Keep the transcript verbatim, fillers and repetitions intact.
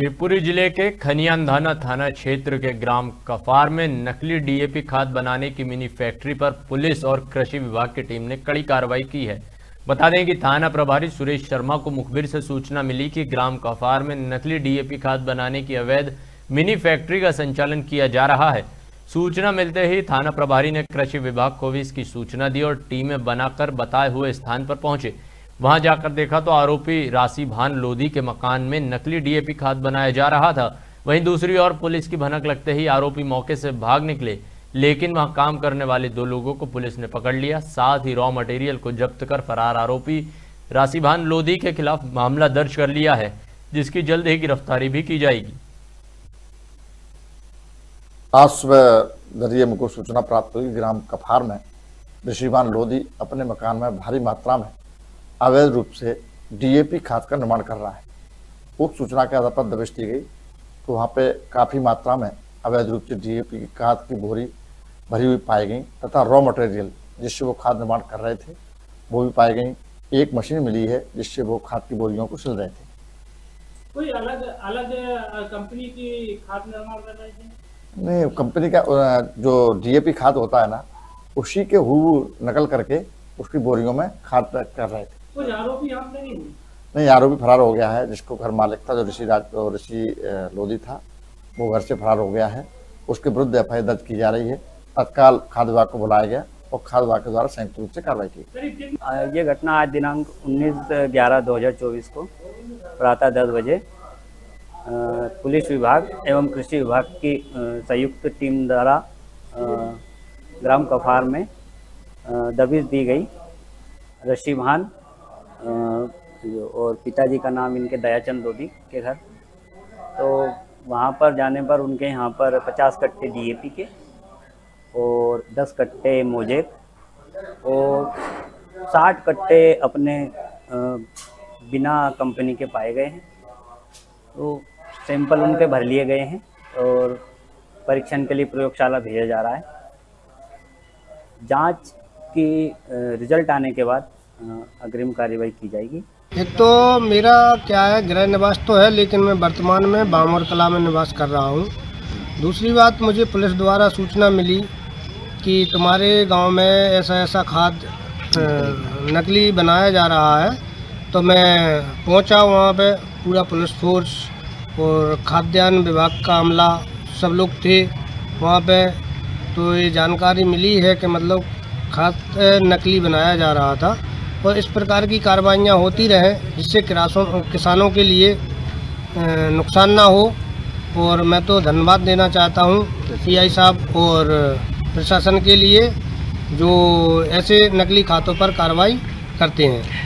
शिवपुरी जिले के खनियांधाना थाना क्षेत्र के ग्राम कफार में नकली डीएपी खाद बनाने की मिनी फैक्ट्री पर पुलिस और कृषि विभाग की टीम ने कड़ी कार्रवाई की है। बता दें कि थाना प्रभारी सुरेश शर्मा को मुखबिर से सूचना मिली कि ग्राम कफार में नकली डीएपी खाद बनाने की अवैध मिनी फैक्ट्री का संचालन किया जा रहा है। सूचना मिलते ही थाना प्रभारी ने कृषि विभाग को भी इसकी सूचना दी और टीमें बनाकर बताए हुए स्थान पर पहुंचे। वहां जाकर देखा तो आरोपी ऋषिभान लोधी के मकान में नकली डीएपी खाद बनाया जा रहा था। वहीं दूसरी ओर पुलिस की भनक लगते ही आरोपी मौके से भाग निकले, लेकिन वहां काम करने वाले दो लोगों को पुलिस ने पकड़ लिया। साथ ही रॉ मटेरियल को जब्त कर फरार आरोपी ऋषिभान लोधी के खिलाफ मामला दर्ज कर लिया है, जिसकी जल्द ही गिरफ्तारी भी की जाएगी। आज सुबह जरिए मुझको सूचना प्राप्त हुई ग्राम कफार में ऋषिभान लोधी अपने मकान में भारी मात्रा में अवैध रूप से डीएपी खाद का निर्माण कर रहा है। उक्त सूचना के आधार पर दबिश दी गई तो वहाँ पे काफ़ी मात्रा में अवैध रूप से डीएपी खाद की बोरी भरी हुई पाई गई तथा रॉ मटेरियल जिससे वो खाद निर्माण कर रहे थे वो भी पाई गई। एक मशीन मिली है जिससे वो खाद की बोरियों को सिल रहे थे। कोई अलग अलग कंपनी की खाद निर्माण कर रहे थे? नहीं, कंपनी का जो डीएपी खाद होता है ना, उसी के हूबहू नकल करके उसकी बोरियों में खाद कर रहे थे। कोई आरोपी यहाँ पे नहीं हुई? नहीं, आरोपी फरार हो गया है। जिसको घर मालिक था, जो ऋषि राज ऋषि लोधी था, वो घर से फरार हो गया है। उसके विरुद्ध एफ आई आर दर्ज की जा रही है। तत्काल खाद विभाग को बुलाया गया और खाद विभाग के द्वारा संयुक्त रूप से कार्रवाई की। ये घटना आज दिनांक उन्नीस ग्यारह दो हज़ार चौबीस को प्रातः दस बजे पुलिस विभाग एवं कृषि विभाग की संयुक्त टीम द्वारा ग्राम कफार में दबिश दी गई। ऋषिभान और पिताजी का नाम इनके दयाचंद लोधी के घर, तो वहाँ पर जाने पर उनके यहाँ पर पचास कट्टे डीएपी के और दस कट्टे मोजेक और साठ कट्टे अपने बिना कंपनी के पाए गए हैं। तो सैंपल उनके भर लिए गए हैं और परीक्षण के लिए प्रयोगशाला भेजा जा रहा है। जांच की रिजल्ट आने के बाद अग्रिम कार्रवाई की जाएगी। एक तो मेरा क्या है, गृह निवास तो है लेकिन मैं वर्तमान में बामौर कला में निवास कर रहा हूँ। दूसरी बात, मुझे पुलिस द्वारा सूचना मिली कि तुम्हारे गांव में ऐसा ऐसा खाद नकली बनाया जा रहा है, तो मैं पहुँचा वहाँ पे। पूरा पुलिस फोर्स और खाद्यान्न विभाग का अमला सब लोग थे वहाँ पे। तो ये जानकारी मिली है कि मतलब खाद नकली बनाया जा रहा था और इस प्रकार की कार्रवाइयाँ होती रहें जिससे किसानों के लिए नुकसान ना हो। और मैं तो धन्यवाद देना चाहता हूँ पीआई साहब और प्रशासन के लिए जो ऐसे नकली खातों पर कार्रवाई करते हैं।